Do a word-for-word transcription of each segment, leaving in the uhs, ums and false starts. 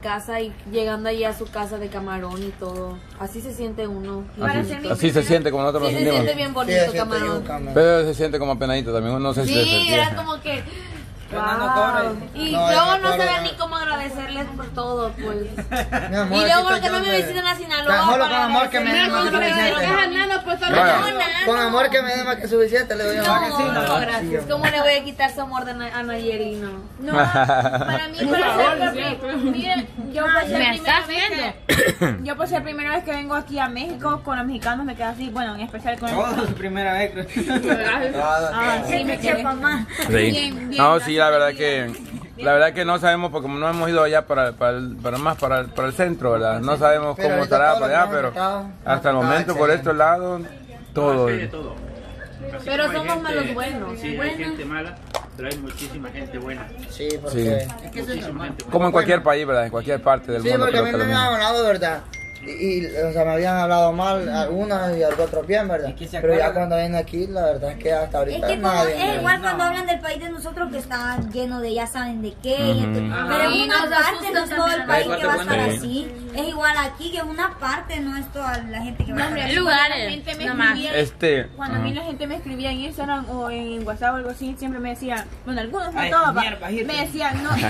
casa y llegando allí a su casa de Camarón y todo. Así se siente uno. Así, así se siente como nosotros sí, nos sentimos. Se siente bien bonito sí, Camarón. Camarón. Pero se siente como apenadito también. Uno se sí, se era como que... Wow. Y no, luego no sabía ni cómo agradecerles por todo, pues. Amor, y luego porque no me visitan a Sinaloa. Con amor que me den más que suficiente. Con amor que me den más que suficiente le doy a no, que sí, no, no, gracias. ¿Cómo le voy a quitar su amor de na a Nayeli? No. No, para mí no es miren, yo por ser me estás viendo. Yo por ser primera vez que vengo aquí a México con los mexicanos me quedo así, bueno, en especial con todos su primera vez. Ah, sí, me quedé mamá. Bien, bien. No, sí. La verdad que la verdad que no sabemos porque no hemos ido allá para, para, el, para más para el, para el centro, ¿verdad? No sabemos pero cómo estará para allá, pero mercado, hasta el momento por estos lados todo. Ah, sí, todo. Pero somos gente, malos buenos. Sí, hay gente mala, pero hay muchísima gente buena. Sí, porque sí. Muchísima gente buena. Como en cualquier país, ¿verdad? En cualquier parte del sí, mundo. Sí, porque a mí me han hablado, ¿verdad? Y, y, o sea, me habían hablado mal algunas y otros bien, ¿verdad? Pero ya cuando vienen aquí, la verdad es que hasta ahorita es que como, nadie, es igual cuando no hablan del país de nosotros que está lleno de ya saben de qué. Uh-huh. Gente, ah, pero en una parte no es todo el país que va a estar así. Es igual aquí que en una parte no es toda la gente que va a estar así. Lugares, no más. Este, cuando uh-huh. a mí la gente me escribía en Instagram o en WhatsApp o algo así, siempre me decían, bueno, algunos no todos, me decían, no. me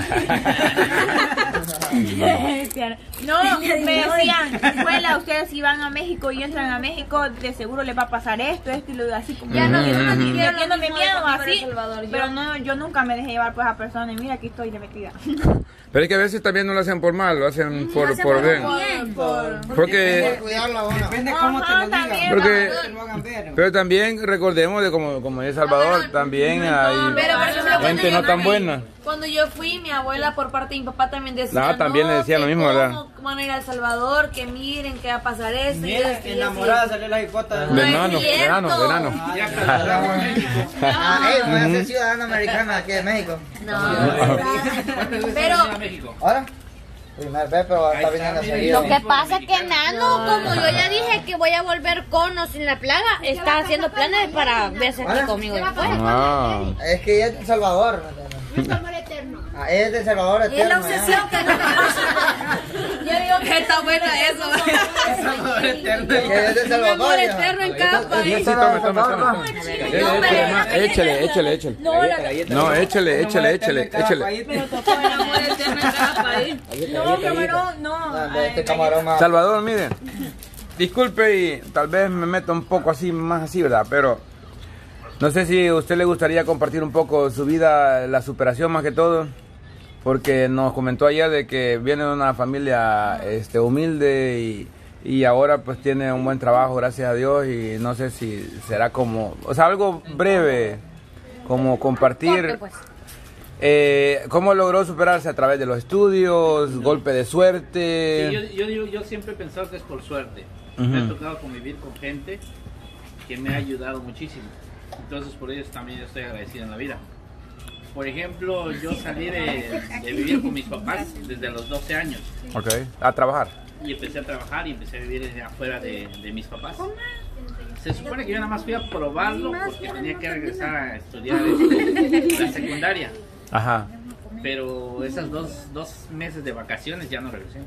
decían, no, me decían. Escuela, ustedes si van a México y entran a México, de seguro les va a pasar esto, esto y lo así como. Ya no, yo no me miedo así, pero no, yo nunca me dejé llevar pues a personas, mira aquí estoy de metida. Pero es que a veces también no lo hacen por mal, lo hacen por, no hacen por, por bien. bien. Por, por, porque. Depende cómo te lo digan. Porque, pero también recordemos de como, como es Salvador, no, también no, hay pero, pero gente no tan buena. Cuando yo fui, mi abuela por parte de mi papá también decía. No, también no, le decía lo mismo, ¿verdad? Cómo van a ir al Salvador, que miren, que va a pasar esto. Miren, y enamorada salió la hipota. De Nano, de Nano, de Nano. Ah, ey, voy a ser ciudadana americana aquí de México. No, pero. ¿Ahora? Primera vez, pero está viniendo seguido. Lo que pasa es que Nano, como yo ya dije que voy a volver con o sin la plaga, está haciendo planes para verse aquí conmigo después. Es que ella es de El Salvador. Es el amor eterno. Ah, es de Salvador eterno. Es la obsesión que no me pasa. Yo digo que está bueno eso. Es amor eterno. Es de Salvador eterno en cada país. Échale, échale, échale. No, échale, échale, échale, échale. Pero tocó el amor eterno en cada país. No, Camarón, no. Salvador, miren. Disculpe y tal vez me meto un poco así, más así, ¿verdad? Pero... no sé si a usted le gustaría compartir un poco su vida, la superación más que todo, porque nos comentó ayer de que viene de una familia este, humilde y, y ahora pues tiene un buen trabajo, gracias a Dios, y no sé si será como, o sea, algo breve, como compartir. Eh, ¿Cómo logró superarse a través de los estudios, golpe de suerte? Sí, yo, yo, yo siempre he pensado que es por suerte. Uh-huh. Me ha tocado convivir con gente que me ha ayudado muchísimo. Entonces por ellos también yo estoy agradecido en la vida. Por ejemplo, yo salí de, de vivir con mis papás desde los doce años. Ok, a trabajar. Y empecé a trabajar y empecé a vivir afuera de, de mis papás. Se supone que yo nada más fui a probarlo porque tenía que regresar a estudiar la secundaria. Ajá. Pero esas dos, dos meses de vacaciones ya no regresé.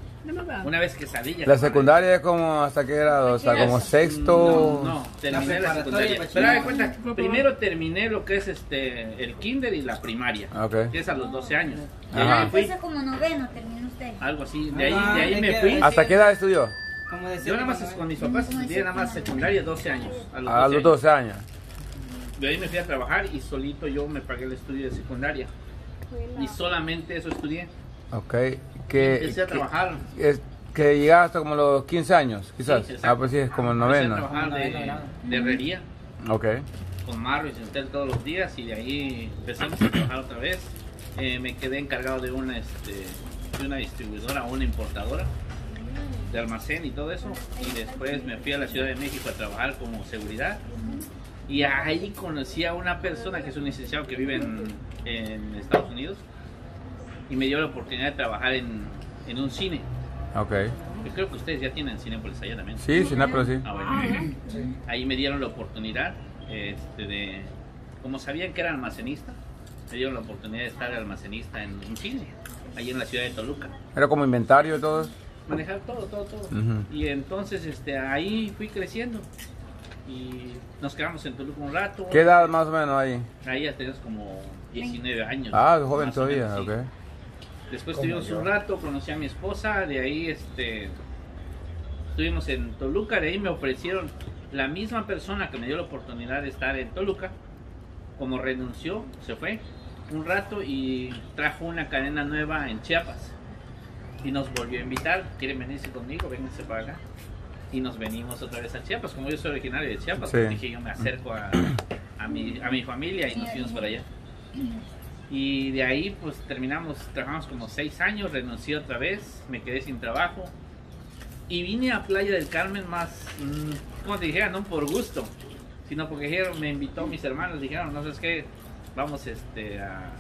Una vez que salí ya... ¿La secundaria es como hasta qué grado? O sea, como sexto... No, no, terminé la secundaria. Pero haz de cuenta, primero terminé lo que es este el kinder y la primaria. Okay. Que es a los doce años. Empieza como noveno, terminó usted. Algo así, de ahí, de ahí me fui. ¿Hasta qué edad estudió? Yo nada más con mis papás estudié nada más secundaria doce años. A los doce años. De ahí me fui a trabajar y solito yo me pagué el estudio de secundaria. Y solamente eso estudié. Ok. Que, empecé a trabajar. Que, que llegaste hasta como los quince años, quizás. Sí, ah, pues sí, es como el noveno. Empecé a trabajar de, de herrería. Ok. Con Marro y Centel todos los días y de ahí empezamos a trabajar otra vez. Eh, me quedé encargado de una, este, de una distribuidora, una importadora de almacén y todo eso. Y después me fui a la Ciudad de México a trabajar como seguridad. Y ahí conocí a una persona que es un licenciado que vive en, en Estados Unidos y me dio la oportunidad de trabajar en, en un cine. Ok. Yo creo que ustedes ya tienen Cinépolis allá también. Sí, Cinépolis, sí. Ah, bueno. Sí. Ahí me dieron la oportunidad, este, de, como sabían que era almacenista, me dieron la oportunidad de estar almacenista en un cine. ahí en la ciudad de Toluca. ¿Era como inventario y todo? Manejar todo, todo, todo. Uh-huh. Y entonces este, ahí fui creciendo. Y nos quedamos en Toluca un rato. ¿Qué edad más o menos ahí? Ahí ya teníamos como diecinueve años. Ah, joven todavía, menos, ok. Sí. Después tuvimos yo? un rato, conocí a mi esposa, de ahí este, estuvimos en Toluca, de ahí me ofrecieron, la misma persona que me dio la oportunidad de estar en Toluca, como renunció, se fue un rato y trajo una cadena nueva en Chiapas. Y nos volvió a invitar, ¿quieren venirse conmigo? Vénganse para acá. Y nos venimos otra vez a Chiapas, como yo soy originario de Chiapas, sí. Dije yo me acerco a, a, mi, a mi familia y nos fuimos para allá. Y de ahí pues terminamos, trabajamos como seis años, renuncié otra vez, me quedé sin trabajo. Y vine a Playa del Carmen más, mmm, como te dijera, no por gusto, sino porque dijeron, me invitó mis hermanos, dijeron, no sabes qué, vamos este, a,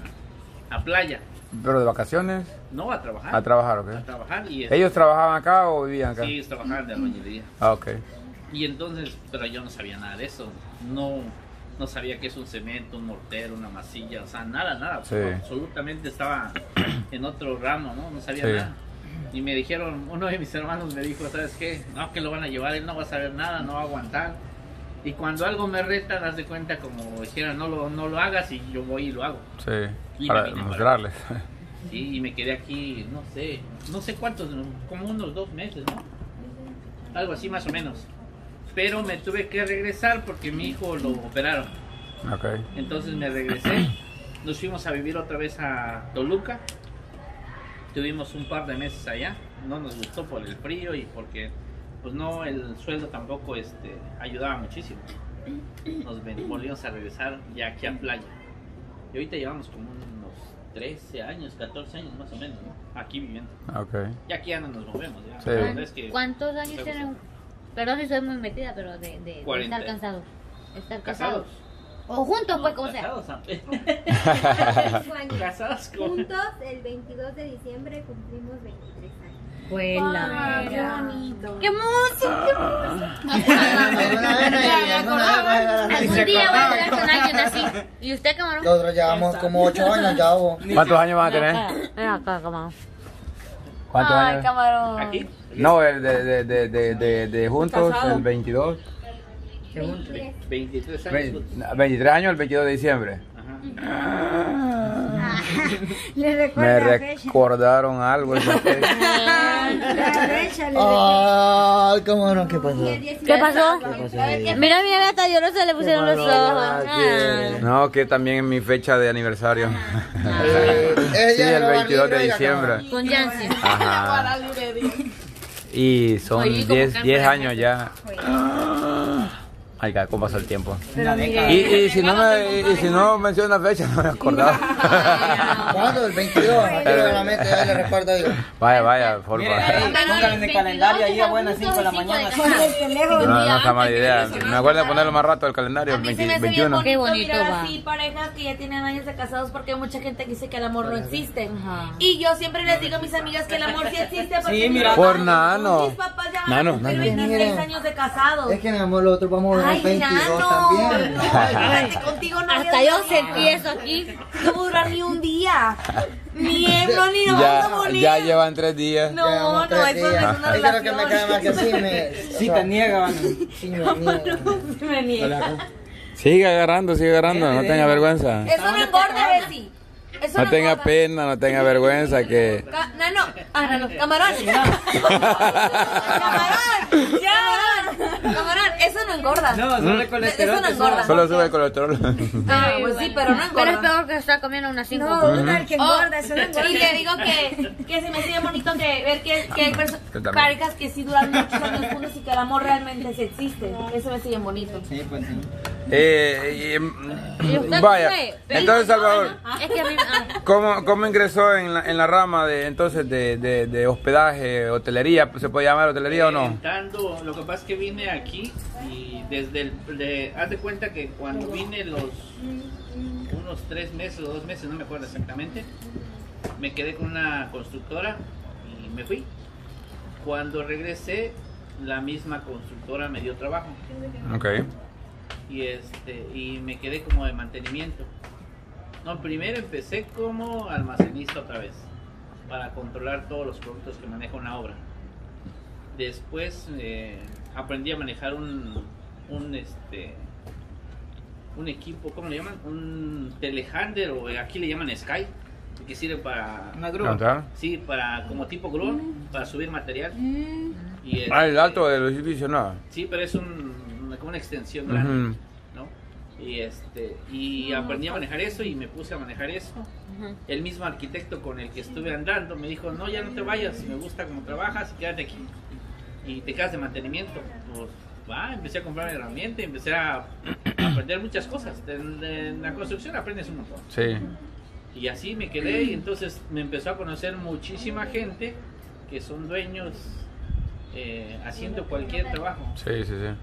a Playa. ¿Pero de vacaciones? No, a trabajar. A trabajar, ok. A trabajar y este, ¿ellos trabajaban acá o vivían acá? Sí, ellos trabajaban de albañilería. Ah, ok. Y entonces, pero yo no sabía nada de eso. No, no sabía qué es un cemento, un mortero, una masilla, o sea, nada, nada. Sí. Absolutamente estaba en otro ramo, ¿no? No sabía sí. nada. Y me dijeron, uno de mis hermanos me dijo, ¿sabes qué? No, que lo van a llevar, él no va a saber nada, no va a aguantar. Y cuando algo me reta, das de cuenta como dijeron, no lo, no lo hagas y yo voy y lo hago. Sí, y para mostrarles. Sí, y me quedé aquí, no sé, no sé cuántos, como unos dos meses, ¿no? Algo así más o menos. Pero me tuve que regresar porque mi hijo lo operaron. Okay. Entonces me regresé, nos fuimos a vivir otra vez a Toluca. Tuvimos un par de meses allá, no nos gustó por el frío y porque pues no, el sueldo tampoco este, ayudaba muchísimo. Nos volvimos a regresar ya aquí a Playa. Y ahorita llevamos como unos trece años, catorce años más o menos, ¿no? Aquí viviendo. Okay. Y aquí ya no nos movemos. Ya. Sí. La es que ¿cuántos años tienen? Perdón si soy muy metida, pero de, de, de estar cansado. Estar casados. casados. O juntos, pues, como sea. Casados, casados con... Juntos, el veintidós de diciembre cumplimos veintitrés años. ¡Buena! ¡Qué bonito! ¡Qué música! Algún día voy a hablar con alguien así. ¿Y usted, Camarón? Nosotros llevamos como ocho años ya, vos. ¿Cuántos años van a tener? Ven acá, Camarón. ¿Cuántos años? Ay, Camarón. ¿Aquí? No, de, de, de, de, de, de juntos, el veintidós. veintitrés años. veintitrés años el veintidós de diciembre. Ajá. ¿Le recuerda me recordaron fecha? Algo. Esa fecha. La fecha le ay, Camarón, ¿qué pasó? ¿Qué pasó? ¿Qué pasó? Mira, mira, hasta yo no se le pusieron los ojos. Ay. No, que también es mi fecha de aniversario. Sí, el veintidós de diciembre. Con Jansi. Ajá. Y son diez años ya. Ay, ¿cómo pasó el tiempo? Y, y si no me, y si no menciona fecha, no me acordaba. ¿Cuándo? El veintidós. Solamente ya le recuerdo yo. Vaya, vaya, por favor. Póngale en el calendario ahí a buenas cinco de la mañana. No, no está mala idea. Me acuerdo de ponerlo más rato al calendario, el veintiuno. Qué bonito, va. Sí, parejas que ya tienen años de casados porque hay mucha gente que dice que el amor no existe. Y yo siempre les digo a mis amigas que el amor sí existe porque por Nano. Mis papás ya van veintiséis años de casados. Es que en el amor lo otro vamos a ver. Ay, Nano, también. No, ay, contigo no hasta yo sentí eso aquí. No durar ni un día. Ni Ebro, ni nos vamos a morir. Ya llevan tres días. No, no, eso no es una relación. Es lo que me cae más que sí me... Sí te niega, sí me niega. Sí me niega. Sigue agarrando, sigue agarrando, no tenga vergüenza. Eso no importa, Bessie. No tenga pena, no tenga vergüenza que... Nano, ah, no, Camarón. Camarón, ya. Camarón, eso no engorda. No, solo el colesterol. Eso no engorda. Solo sube el colesterol. Ah, pues sí, pero no engorda. Pero es peor que estar comiendo unas cinco. No, una que engorda, eso no engorda. Y te digo que, que se me sigue bonito que ver que, que hay parejas que sí duran muchos años juntos y que el amor realmente se existe. Eso me sigue bonito. Sí, pues sí. Eh, eh, vaya, entonces Salvador, ¿cómo, cómo ingresó en la, en la rama de entonces de, de, de hospedaje, hotelería? ¿Se puede llamar hotelería eh, o no? Entrando, lo que pasa es que vine aquí y desde el, de, haz de cuenta que cuando vine los unos tres meses o dos meses, no me acuerdo exactamente, me quedé con una constructora y me fui. Cuando regresé, la misma constructora me dio trabajo. Okay. Y, este, y me quedé como de mantenimiento. No, primero empecé como almacenista otra vez. para controlar todos los productos que manejo en la obra. Después eh, aprendí a manejar un, un, este, un equipo, ¿cómo le llaman? Un telehandler, o aquí le llaman Sky, que sirve para una grúa. Sí, para como tipo grúa, mm. para subir material. Mm. Y el, ah, el alto del edificio, nada. Sí, pero es un, como una extensión grande, uh-huh. ¿no? Y, este, y uh-huh. aprendí a manejar eso y me puse a manejar eso. Uh-huh. El mismo arquitecto con el que estuve andando me dijo, no, ya no te vayas, me gusta cómo trabajas y quédate aquí. Y te quedas de mantenimiento. Pues, va, empecé a comprar herramientas, empecé a aprender muchas cosas. En la construcción aprendes un montón. Sí. Y así me quedé, y entonces me empezó a conocer muchísima gente que son dueños eh, haciendo cualquier trabajo. Sí, sí, sí.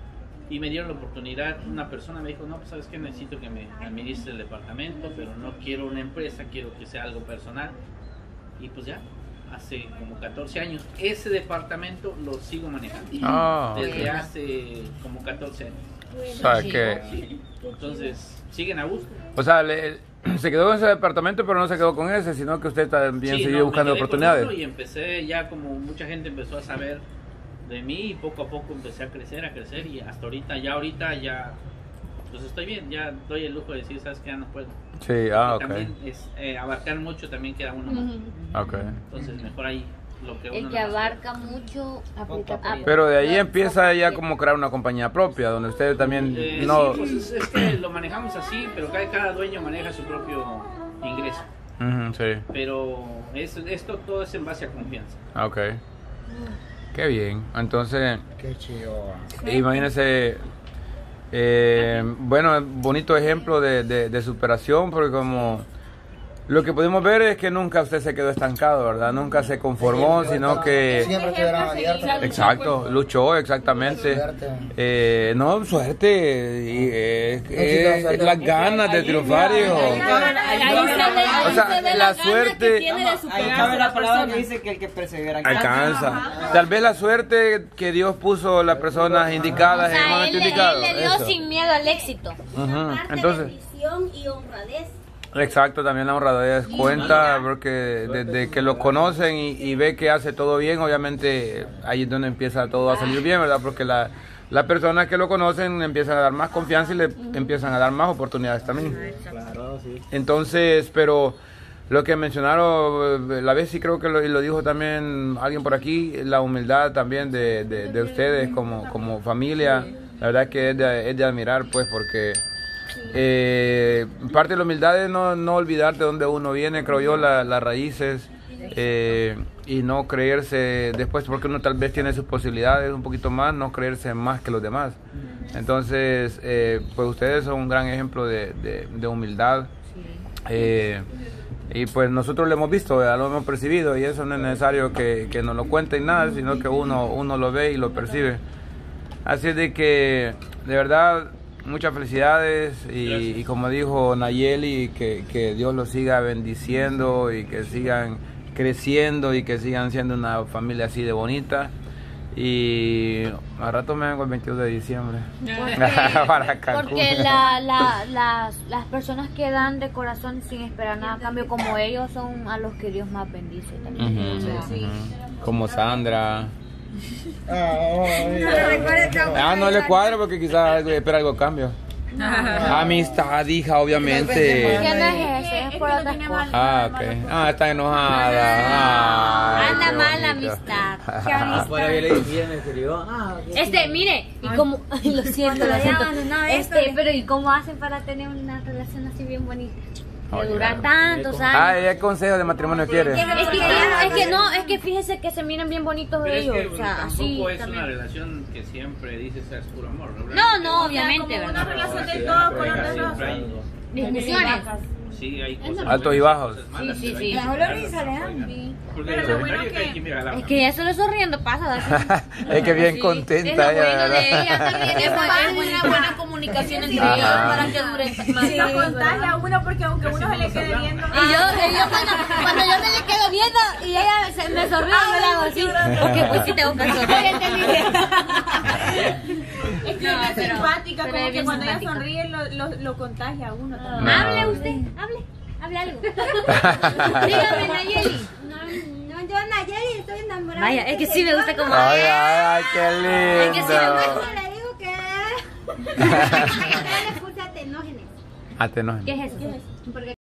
Y me dieron la oportunidad, una persona me dijo, no, pues sabes que necesito que me administre el departamento, pero no quiero una empresa, quiero que sea algo personal. Y pues ya, hace como catorce años, ese departamento lo sigo manejando. Oh, desde okay. hace como catorce años. O sea, que... sí. Entonces, siguen a gusto. O sea, le... se quedó en ese departamento, pero no se quedó con ese, sino que usted también sí, siguió no, buscando oportunidades. Y empecé ya, como mucha gente empezó a saber de mí, y poco a poco empecé a crecer, a crecer, y hasta ahorita, ya ahorita, ya, pues estoy bien, ya doy el lujo de decir, ¿sabes qué? Ya no puedo. Sí, ah, ok. También es, eh, abarcar mucho también queda uno más. Uh-huh. Ok. Entonces mejor ahí lo que uno... El que no abarca hace. Mucho... Aplica, aplica. Pero de ahí empieza ya como crear una compañía propia, donde usted también eh, no... Sí, pues es, es que lo manejamos así, pero cada, cada dueño maneja su propio ingreso. Uh-huh, sí. Pero es, esto todo es en base a confianza. Ok. Uh. Qué bien. Entonces... Qué chido. Imagínese... Eh, bueno, bonito ejemplo de, de, de superación, porque como lo que pudimos ver es que nunca usted se quedó estancado, ¿verdad? Nunca se conformó, sino que... Siempre te verán abierto. Exacto, luchó, exactamente. Eh, no, suerte, y, eh, eh, las ganas de triunfar, hijo. O sea, la suerte... Ahí cabe la palabra que dice que el que persevera alcanza. Tal vez la suerte que Dios puso las personas indicadas en el momento indicado. Él le dio sin miedo al éxito. Entonces... y honradez. Exacto, también la honradez cuenta, porque desde que lo conocen y, y ve que hace todo bien, obviamente ahí es donde empieza todo a salir bien, ¿verdad? Porque la, las personas que lo conocen empiezan a dar más confianza y le empiezan a dar más oportunidades también. Entonces, pero lo que mencionaron, la vez sí creo que lo, lo dijo también alguien por aquí, la humildad también de, de, de ustedes como, como familia, la verdad que es de, es de admirar, pues, porque... Eh, parte de la humildad es no, no olvidar de dónde uno viene, creo yo, la, las raíces, eh, y no creerse después, porque uno tal vez tiene sus posibilidades un poquito más, no creerse más que los demás. Entonces, eh, pues ustedes son un gran ejemplo de, de, de humildad, eh, y pues nosotros lo hemos visto, ¿verdad? Lo hemos percibido, y eso no es necesario que, que nos lo cuenten nada, sino que uno, uno lo ve y lo percibe. Así es de que, de verdad... Muchas felicidades, y, y como dijo Nayeli, que, que Dios los siga bendiciendo y que sigan creciendo y que sigan siendo una familia así de bonita. Y al rato me vengo el veintidós de diciembre. Porque, para Cancún. Porque la, la, las, las personas que dan de corazón sin esperar nada a cambio, como ellos, son a los que Dios más bendice también. Uh-huh, sí. uh-huh. Como Sandra. Ah, no le cuadra porque quizás espera algo cambio. Amistad, hija, obviamente. Ah, okay. Ah, está enojada. Anda mal la amistad. Este, mire, y como lo siento, lo siento. Este, pero ¿y cómo hacen para tener una relación así bien bonita? Que dura tantos años. Ah, ¿qué consejo de matrimonio quieres? Es que, es que no, es que fíjese que se miran bien bonitos de ellos. Es que, o sea, tampoco sí, es también. Una relación que siempre dices es puro amor, ¿no? No, no, obviamente. Como una relación de todo color de rosa. Discusiones. Sí, hay cosas altos y bajos. Sí, sí, sí. Las oloriza, ¿eh? Pero lo bueno que... Es que ya solo sonriendo pasa. Es que bien contenta. Es lo bueno de ella. Es una buena comunicación entre ellos para que duren más. Sí, contarle a uno, porque aunque uno se le quede viendo... Y yo, cuando yo me le quedo viendo y ella se me sonríe, yo le hago así. Porque pues sí tengo que sonreír. Es que es simpática, como que cuando ella sonríe lo contagia a uno también. Hable usted, hable. Hable algo. Dígame, Nayeli. Nayeli, estoy enamorada. Vaya, es que sí me gusta como... Ay, ay, qué lindo. Es que sí me gusta. Le digo que... ¿Qué le puse atenógenes? Atenógenes. ¿Qué es eso? ¿Qué es eso?